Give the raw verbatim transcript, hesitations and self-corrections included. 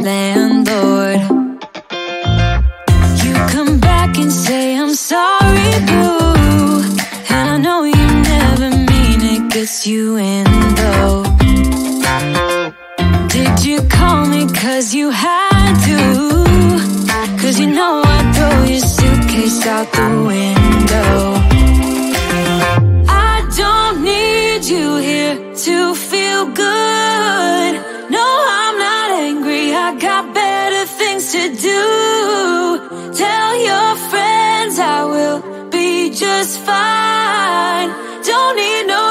landlord. You come back and say I'm sorry, boo, and I know you never mean it, gets you in though. Did you call me cause you had to? Cause you know I'd throw your suitcase out the window. To feel good, no, I'm not angry, I got better things to do. Tell your friends I will be just fine, don't need no